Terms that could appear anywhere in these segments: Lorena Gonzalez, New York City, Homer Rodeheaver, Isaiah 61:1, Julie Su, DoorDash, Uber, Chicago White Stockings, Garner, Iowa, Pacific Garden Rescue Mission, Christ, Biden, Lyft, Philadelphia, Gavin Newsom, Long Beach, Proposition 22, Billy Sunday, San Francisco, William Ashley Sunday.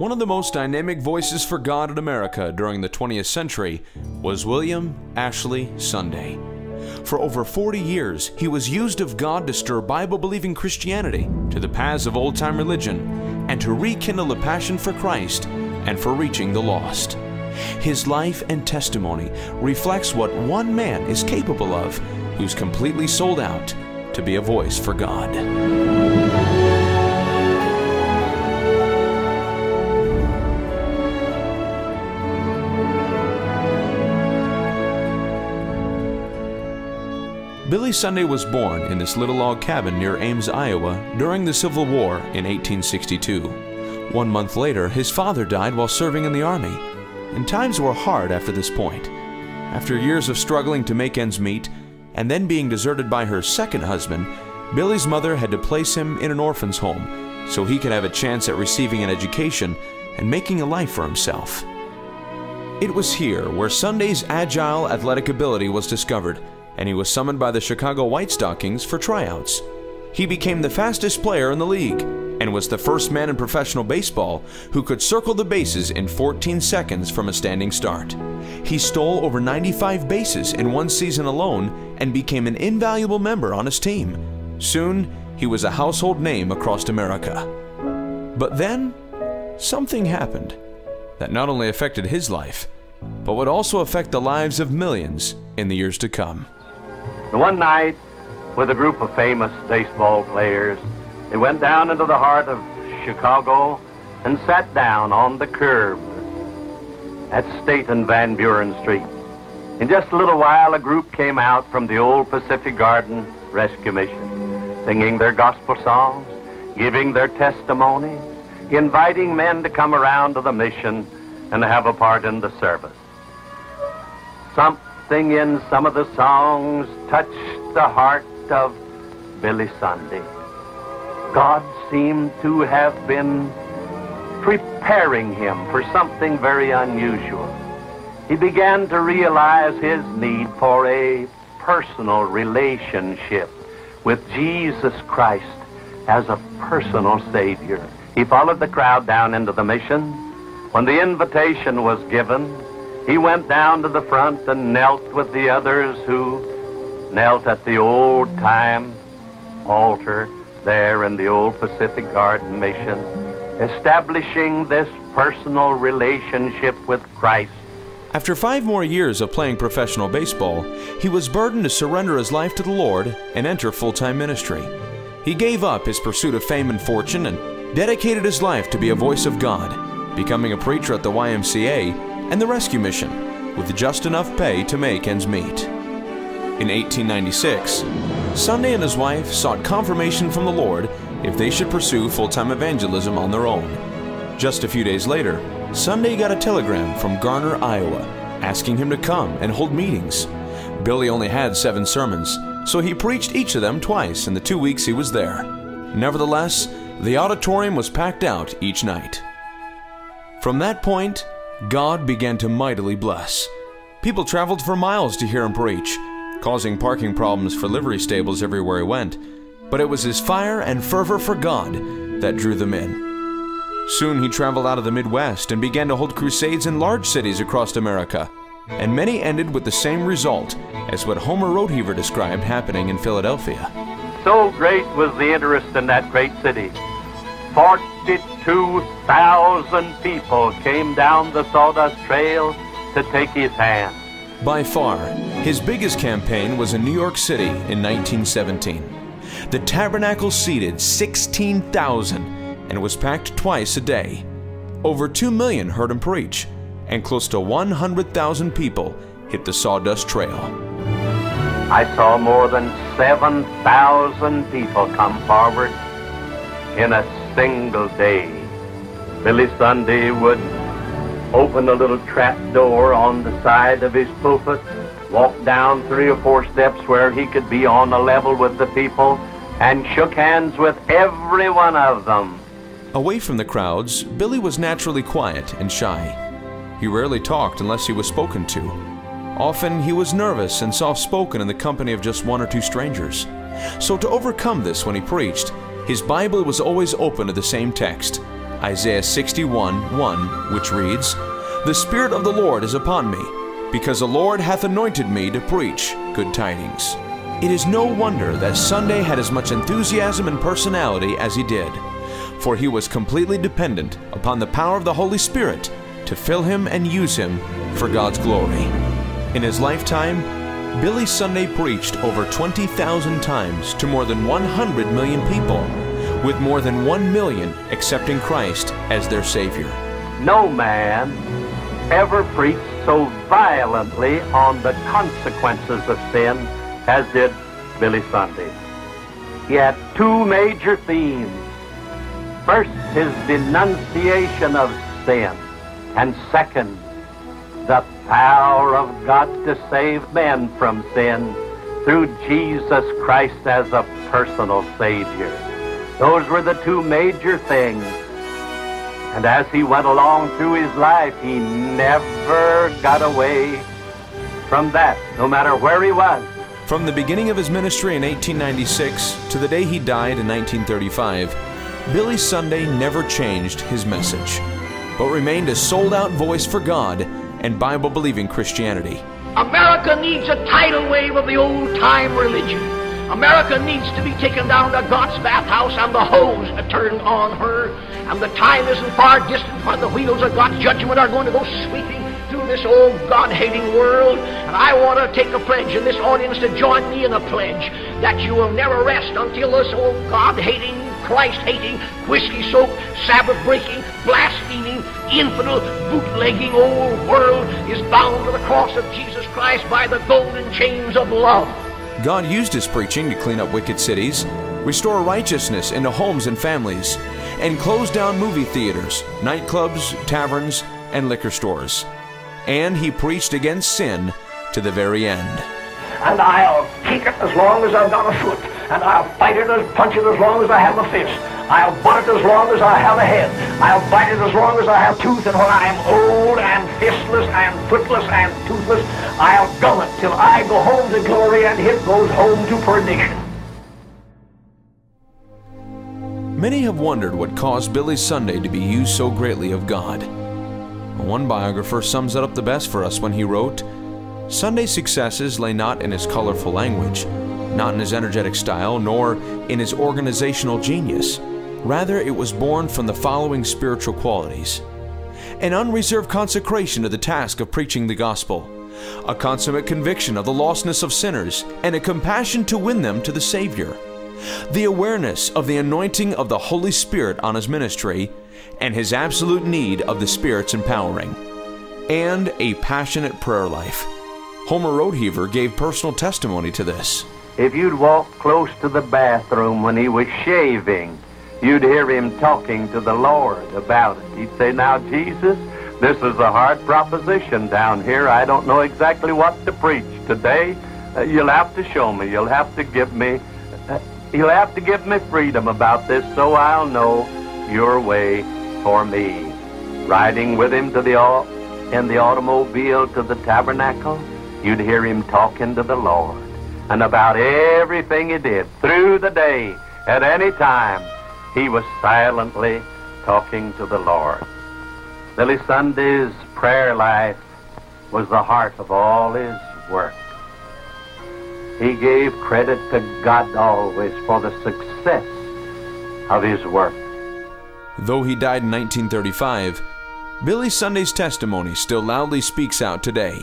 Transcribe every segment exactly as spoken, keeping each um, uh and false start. One of the most dynamic voices for God in America during the twentieth century was William Ashley Sunday. For over forty years, he was used of God to stir Bible-believing Christianity to the paths of old-time religion and to rekindle a passion for Christ and for reaching the lost. His life and testimony reflects what one man is capable of who's completely sold out to be a voice for God. Billy Sunday was born in this little log cabin near Ames, Iowa during the Civil War in eighteen sixty-two. One month later, his father died while serving in the Army, and times were hard after this point. After years of struggling to make ends meet, and then being deserted by her second husband, Billy's mother had to place him in an orphan's home so he could have a chance at receiving an education and making a life for himself. It was here where Sunday's agile athletic ability was discovered, and he was summoned by the Chicago White Stockings for tryouts. He became the fastest player in the league and was the first man in professional baseball who could circle the bases in fourteen seconds from a standing start. He stole over ninety-five bases in one season alone and became an invaluable member on his team. Soon, he was a household name across America. But then, something happened that not only affected his life, but would also affect the lives of millions in the years to come. One night, with a group of famous baseball players, they went down into the heart of Chicago and sat down on the curb at State and Van Buren Street. In just a little while, a group came out from the old Pacific Garden Rescue Mission, singing their gospel songs, giving their testimony, inviting men to come around to the mission and have a part in the service. Something in some of the songs touched the heart of Billy Sunday. God seemed to have been preparing him for something very unusual. He began to realize his need for a personal relationship with Jesus Christ as a personal Savior. He followed the crowd down into the mission. When the invitation was given, he went down to the front and knelt with the others who knelt at the old-time altar there in the old Pacific Garden Mission, establishing this personal relationship with Christ. After five more years of playing professional baseball, he was burdened to surrender his life to the Lord and enter full-time ministry. He gave up his pursuit of fame and fortune and dedicated his life to be a voice of God, becoming a preacher at the Y M C A and the rescue mission with just enough pay to make ends meet. In eighteen ninety-six, Sunday and his wife sought confirmation from the Lord if they should pursue full-time evangelism on their own. Just a few days later, Sunday got a telegram from Garner, Iowa, asking him to come and hold meetings. Billy only had seven sermons, so he preached each of them twice in the two weeks he was there. Nevertheless, the auditorium was packed out each night. From that point, God began to mightily bless. People traveled for miles to hear him preach, causing parking problems for livery stables everywhere he went, but it was his fire and fervor for God that drew them in. Soon he traveled out of the Midwest and began to hold crusades in large cities across America, and many ended with the same result as what Homer Rodeheaver described happening in Philadelphia. So great was the interest in that great city. forty-two thousand people came down the Sawdust Trail to take his hand. By far, his biggest campaign was in New York City in nineteen seventeen. The tabernacle seated sixteen thousand and was packed twice a day. Over two million heard him preach, and close to one hundred thousand people hit the Sawdust Trail. I saw more than seven thousand people come forward in a single day. Billy Sunday would open a little trap door on the side of his pulpit, walked down three or four steps where he could be on a level with the people, and shook hands with every one of them. Away from the crowds, Billy was naturally quiet and shy. He rarely talked unless he was spoken to. Often he was nervous and soft-spoken in the company of just one or two strangers. So to overcome this when he preached, his Bible was always open to the same text, Isaiah sixty-one one, which reads, "The Spirit of the Lord is upon me, because the Lord hath anointed me to preach good tidings." It is no wonder that Sunday had as much enthusiasm and personality as he did, for he was completely dependent upon the power of the Holy Spirit to fill him and use him for God's glory. In his lifetime, Billy Sunday preached over twenty thousand times to more than one hundred million people, with more than one million accepting Christ as their Savior. No man ever preached so violently on the consequences of sin as did Billy Sunday. He had two major themes. First, his denunciation of sin, and second, the power of God to save men from sin through Jesus Christ as a personal Savior. Those were the two major things. And as he went along through his life, he never got away from that, no matter where he was. From the beginning of his ministry in eighteen ninety-six to the day he died in nineteen thirty-five, Billy Sunday never changed his message, but remained a sold-out voice for God and Bible-believing Christianity. America needs a tidal wave of the old-time religion. America needs to be taken down to God's bathhouse and the hose turned on her. And the time isn't far distant when the wheels of God's judgment are going to go sweeping through this old God-hating world. And I want to take a pledge in this audience to join me in a pledge that you will never rest until this old God-hating, Christ-hating, whiskey-soaked, Sabbath-breaking, blaspheming, infidel, bootlegging old world is bound to the cross of Jesus Christ by the golden chains of love. God used his preaching to clean up wicked cities, restore righteousness into homes and families, and close down movie theaters, nightclubs, taverns, and liquor stores. And he preached against sin to the very end. And I'll kick it as long as I've got a foot. And I'll fight it and punch it as long as I have a fist. I'll butt it as long as I have a head. I'll bite it as long as I have tooth. And when I am old and fistless and footless and toothless, I'll gum it till I go home to glory and him goes home to perdition. Many have wondered what caused Billy Sunday to be used so greatly of God. One biographer sums it up the best for us when he wrote, "Sunday's successes lay not in his colorful language, not in his energetic style, nor in his organizational genius. Rather, it was born from the following spiritual qualities: an unreserved consecration to the task of preaching the gospel, a consummate conviction of the lostness of sinners, and a compassion to win them to the Savior, the awareness of the anointing of the Holy Spirit on his ministry, and his absolute need of the Spirit's empowering, and a passionate prayer life." Homer Rodeheaver gave personal testimony to this. If you'd walk close to the bathroom when he was shaving, you'd hear him talking to the Lord about it. He'd say, "Now, Jesus, this is a hard proposition down here. I don't know exactly what to preach today. Uh, you'll have to show me. You'll have to give me, uh, you'll have to give me freedom about this so I'll know your way for me." Riding with him to the au- in the automobile to the tabernacle, you'd hear him talking to the Lord, and about everything he did through the day. At any time, he was silently talking to the Lord. Billy Sunday's prayer life was the heart of all his work. He gave credit to God always for the success of his work. Though he died in nineteen thirty-five, Billy Sunday's testimony still loudly speaks out today,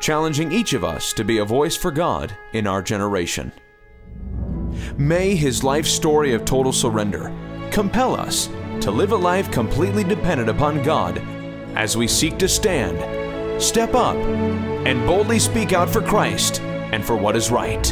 challenging each of us to be a voice for God in our generation. May his life story of total surrender compel us to live a life completely dependent upon God as we seek to stand, step up, and boldly speak out for Christ and for what is right.